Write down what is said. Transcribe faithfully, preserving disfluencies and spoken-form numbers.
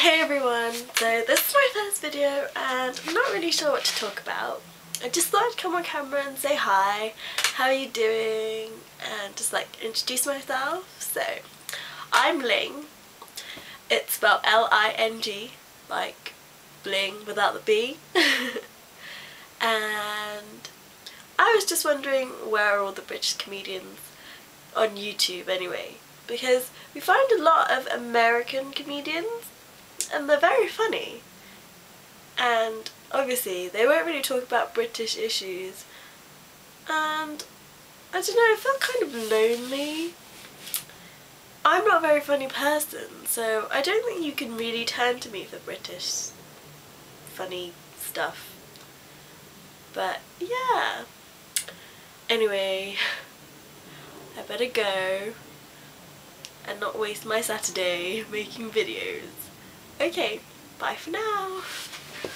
Hey everyone, so this is my first video and I'm not really sure what to talk about. I just thought I'd come on camera and say hi, how are you doing, and just like introduce myself. So I'm Ling. It's spelled L I N G, like bling without the B. And I was just wondering, where are all the British comedians on YouTube anyway? Because we find a lot of American comedians and they're very funny, and obviously they won't really talk about British issues, and I don't know, I felt kind of lonely. I'm not a very funny person, so I don't think you can really turn to me for British funny stuff, but yeah. Anyway, I better go and not waste my Saturday making videos. Okay, bye for now.